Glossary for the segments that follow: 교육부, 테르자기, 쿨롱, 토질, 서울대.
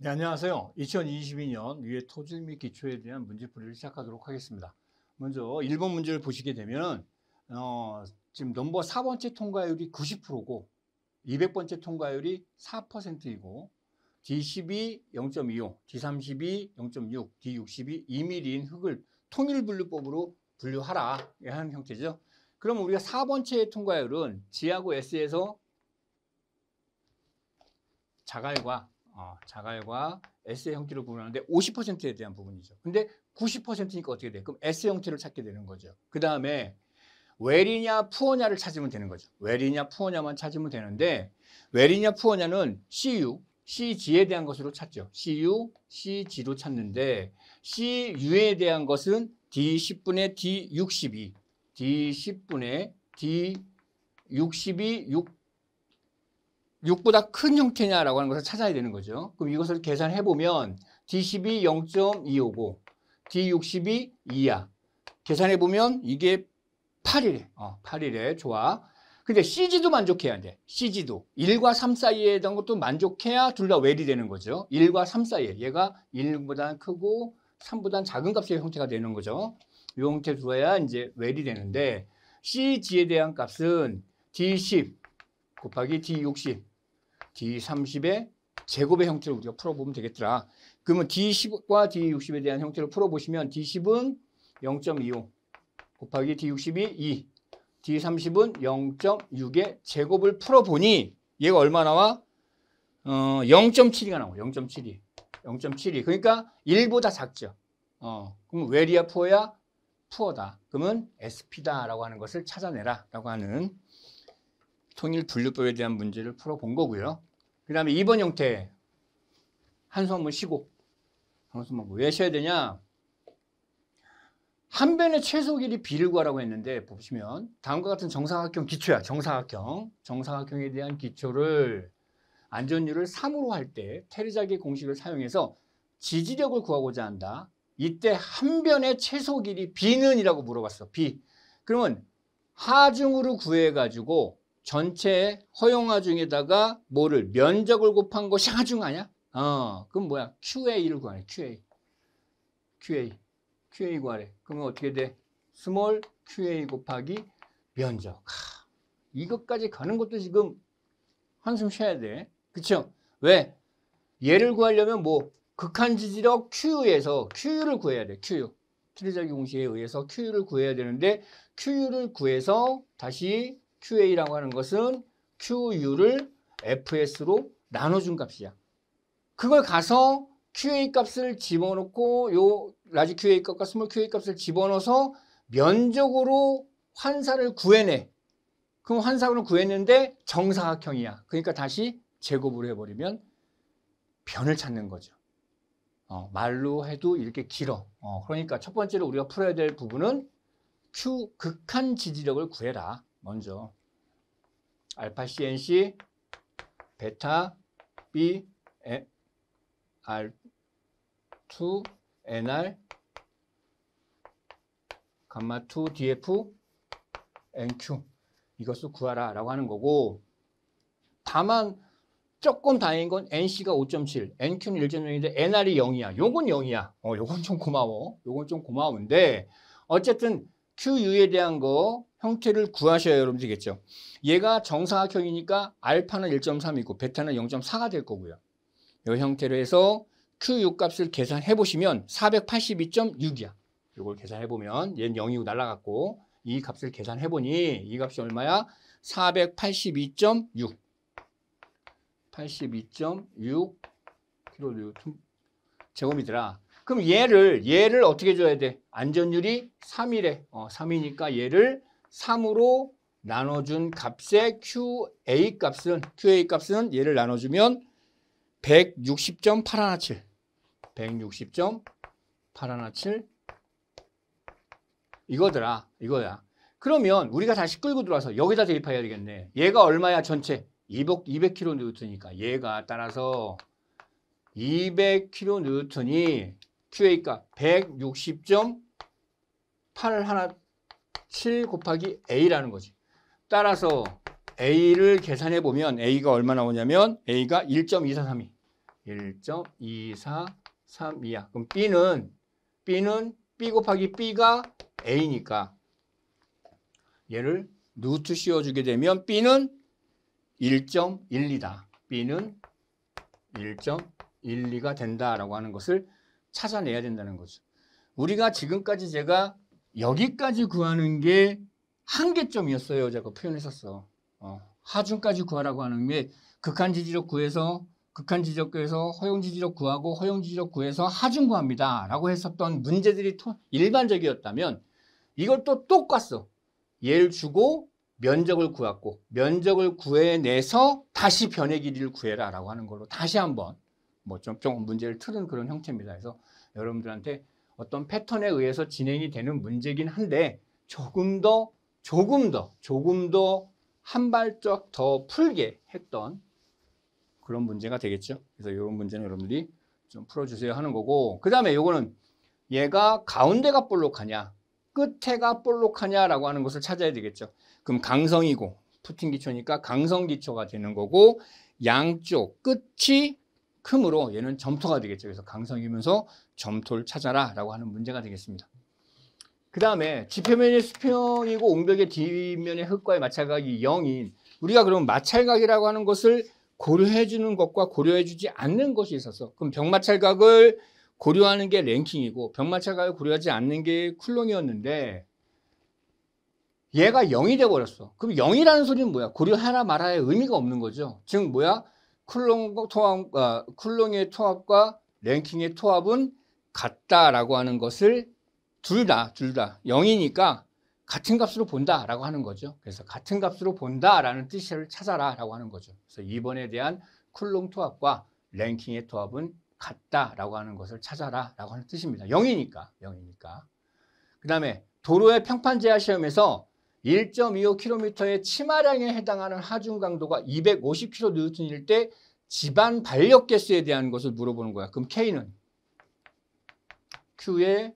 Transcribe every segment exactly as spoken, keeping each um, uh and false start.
네, 안녕하세요. 이천이십이 년 위의 토질 및 기초에 대한 문제풀이를 시작하도록 하겠습니다. 먼저 일 번 문제를 보시게 되면 어, 지금 넘버 사 번째 통과율이 구십 퍼센트고 이백 번째 통과율이 사 퍼센트이고 디 십이 영 점 이오, 디 삼십이 영 점 육, 디 육십이 이 밀리인 흙을 통일분류법으로 분류하라 하는 형태죠. 그럼 우리가 사 번째 통과율은 G하고 S에서 자갈과 어, 자갈과 S의 형태로 구분하는데 오십 퍼센트에 대한 부분이죠. 근데 구십 퍼센트니까 어떻게 돼? 그럼 S 형태를 찾게 되는 거죠. 그 다음에 웰이냐 푸어냐를 찾으면 되는 거죠. 웰이냐 푸어냐만 찾으면 되는데 웰이냐 푸어냐는 씨유, 씨지에 대한 것으로 찾죠. 씨유, 씨지로 찾는데 씨유에 대한 것은 디 십분의 디 육십이, 디 십분의 디 육십이, 육보다 큰 형태냐라고 하는 것을 찾아야 되는 거죠. 그럼 이것을 계산해 보면 디 십이 영 점 이오고 디 육십이 이야. 계산해 보면 이게 팔 일에 어, 팔 일에 좋아. 근데 씨지도 만족해야 돼. 씨지도 일과 삼 사이에 있던 것도 만족해야 둘 다 웰이 되는 거죠. 일과 삼 사이에 얘가 일보다 크고 삼보다 작은 값의 형태가 되는 거죠. 이 형태 들어야 이제 웰이 되는데 씨지에 대한 값은 디 십 곱하기 디 육십, 디 삼십의 제곱의 형태를 우리가 풀어보면 되겠더라. 그러면 디 십과 디 육십에 대한 형태를 풀어보시면 디 십은 영 점 이오 곱하기 디 육십이 이, 디 삼십은 영 점 육의 제곱을 풀어보니 얘가 얼마 나와? 어, 영 점 칠이가 나와. 영 점 칠이. 영 점 칠이. 그러니까 일보다 작죠. 어, 그럼 웰이야 푸어야? 푸어다. 그러면 에스피다라고 하는 것을 찾아내라라고 하는 통일분류법에 대한 문제를 풀어본 거고요. 그 다음에 이 번 형태 한숨 한번 쉬고 한숨 한번 왜 쉬어야 되냐? 한 변의 최소 길이 b를 구하라고 했는데 보시면 다음과 같은 정사각형 기초야. 정사각형. 정사각형에 대한 기초를 안전율을 삼으로 할 때 테르자기 공식을 사용해서 지지력을 구하고자 한다. 이때 한 변의 최소 길이 b는 이라고 물어봤어. b. 그러면 하중으로 구해가지고 전체 허용하중에다가 뭐를 면적을 곱한 것이 하중 아니야? 어, 그럼 뭐야? 큐에이를 구하래. 큐에이. 큐에이. 큐에이 구하래. 그러면 어떻게 돼? 스몰 큐에이 곱하기 면적. 하, 이것까지 가는 것도 지금 한숨 쉬어야 돼. 그쵸? 왜? 얘를 구하려면 뭐 극한 지지력 큐유에서 큐유를 구해야 돼. 큐유. 테르자기 공식에 의해서 큐유를 구해야 되는데 큐유를 구해서 다시 큐에이라고 하는 것은 큐유를 에프에스로 나눠준 값이야. 그걸 가서 큐에이 값을 집어넣고 요 라지 큐에이 값과 스몰 큐에이 값을 집어넣어서 면적으로 환사를 구해내. 그럼 환사를 구했는데 정사각형이야. 그러니까 다시 제곱으로 해버리면 변을 찾는 거죠. 어, 말로 해도 이렇게 길어. 어, 그러니까 첫 번째로 우리가 풀어야 될 부분은 큐 극한 지지력을 구해라. 먼저 알파 씨엔씨 베타 B 알 투 엔알 감마 이 디에프 엔큐 이것을 구하라 라고 하는 거고 다만 조금 다행인 건 엔씨가 오 점 칠 엔큐는 일 점 영인데 엔알이 영이야. 요건 영이야. 어, 요건 좀 고마워. 요건 좀 고마운데 어쨌든 큐유에 대한 거 형태를 구하셔야 여러분들이겠죠. 얘가 정사각형이니까 알파는 일 점 삼이고 베타는 영 점 사가 될 거고요. 이 형태로 해서 큐유 값을 계산해 보시면 사백팔십이 점 육이야. 이걸 계산해 보면 얘는 영이고 날라갔고 이 값을 계산해 보니 이 값이 얼마야? 사백팔십이 점 육. 팔십이 점 육 킬로뉴턴 제곱미터라. 그럼 얘를 얘를 어떻게 줘야 돼? 안전율이 삼이래. 어, 삼이니까 얘를 삼으로 나눠준 값의 큐에이 값은 큐에이 값은 얘를 나눠주면 백육십 점 팔일칠 백육십 점 팔일칠 이거더라. 이거야. 그러면 우리가 다시 끌고 들어와서 여기다 대입해야 되겠네. 얘가 얼마야? 전체 이백 킬로뉴턴이니까 얘가 따라서 이백 킬로뉴턴이 큐에이 값 백육십 점 팔일칠 곱하기 A라는 거지. 따라서 A를 계산해 보면 A가 얼마 나오냐면 A가 일 점 이사삼이 일 점 이사삼이야. 그럼 B는 B는 B 곱하기 B가 A니까 얘를 루트 씌워주게 되면 B는 일 점 일이다. B는 일 점 일이가 된다라고 하는 것을 찾아내야 된다는 거죠. 우리가 지금까지 제가 여기까지 구하는 게 한계점이었어요. 제가 표현했었어. 어, 하중까지 구하라고 하는 게 극한지지력 구해서 극한지지력 구해서 허용지지력 구하고 허용지지력 구해서 하중 구합니다. 라고 했었던 문제들이 일반적이었다면 이걸 또 똑같어. 얘를 주고 면적을 구했고 면적을 구해내서 다시 변의 길이를 구해라 라고 하는 걸로 다시 한번 뭐 좀 좀 문제를 틀은 그런 형태입니다. 그래서 여러분들한테 어떤 패턴에 의해서 진행이 되는 문제긴 한데 조금 더 조금 더 조금 더 한 발짝 더 풀게 했던 그런 문제가 되겠죠. 그래서 이런 문제는 여러분들이 좀 풀어주세요 하는 거고, 그 다음에 요거는 얘가 가운데가 볼록하냐 끝에가 볼록하냐라고 하는 것을 찾아야 되겠죠. 그럼 강성이고 푸틴 기초니까 강성 기초가 되는 거고 양쪽 끝이 크므로 얘는 점토가 되겠죠. 그래서 강성이면서 점토를 찾아라 라고 하는 문제가 되겠습니다. 그 다음에 지표면의 수평이고 옹벽의 뒷면의 흙과의 마찰각이 영인 우리가 그럼 마찰각이라고 하는 것을 고려해주는 것과 고려해주지 않는 것이 있어서 그럼 벽마찰각을 고려하는 게 랭킹이고 벽마찰각을 고려하지 않는 게 쿨롱이었는데 얘가 영이 돼버렸어. 그럼 영이라는 소리는 뭐야? 고려하나 말아야 의미가 없는 거죠. 즉 뭐야? 쿨롱 토합, 아, 쿨롱의 토합과 랭킹의 토합은 같다라고 하는 것을 둘 다, 둘 다 영이니까 같은 값으로 본다라고 하는 거죠. 그래서 같은 값으로 본다라는 뜻을 찾아라라고 하는 거죠. 그래서 이 번에 대한 쿨롱 토합과 랭킹의 토합은 같다라고 하는 것을 찾아라라고 하는 뜻입니다. 영이니까, 영이니까. 그 다음에 도로의 평판 제한 시험에서 일 점 이오 킬로미터의 치마량에 해당하는 하중 강도가 이백오십 킬로뉴턴일 때 집안 반력 개수에 대한 것을 물어보는 거야. 그럼 K는 Q의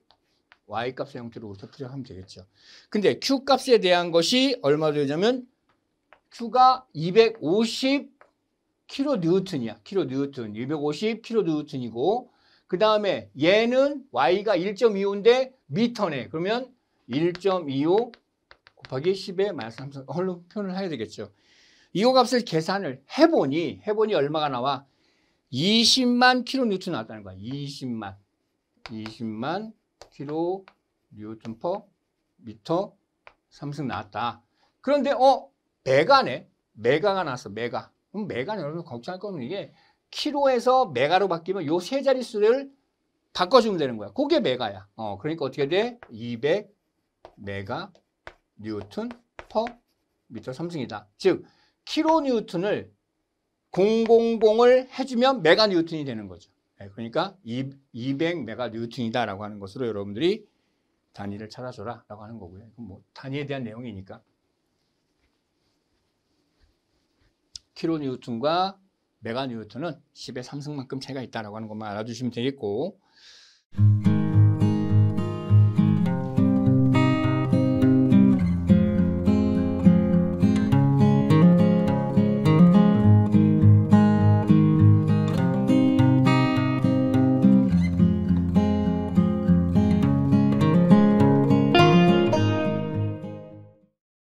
Y값의 형태로 우리가 하면 되겠죠. 근데 Q값에 대한 것이 얼마 되냐면 Q가 이백오십 킬로뉴턴이야. 킬로뉴턴. 이백오십 킬로뉴턴이고 그 다음에 얘는 Y가 일 점 이오인데 미터네. 그러면 일 점 이오 곱하기 십에 마이너스 삼 홀로 표현을 해야 되겠죠. 이거 값을 계산을 해보니 해보니 얼마가 나와? 이십만 킬로뉴턴 나왔다는 거야. 이십만. 이십만 킬로뉴턴 퍼 미터 삼승 나왔다. 그런데 어? 메가네. 메가가 나왔어. 메가. 그럼 메가는 여러분 걱정할 거는 이게 킬로에서 메가로 바뀌면 요 세 자릿수를 바꿔주면 되는 거야. 그게 메가야. 어, 그러니까 어떻게 돼? 이백 메가 뉴턴 퍼 미터 삼승이다. 즉, 킬로 뉴턴을 공공공을 해주면 메가 뉴턴이 되는 거죠. 네, 그러니까 이백 메가 뉴턴이다라고 하는 것으로 여러분들이 단위를 찾아줘라라고 하는 거고요. 이건 뭐 단위에 대한 내용이니까 킬로 뉴턴과 메가 뉴턴은 십의 삼승만큼 차이가 있다라고 하는 것만 알아주시면 되겠고.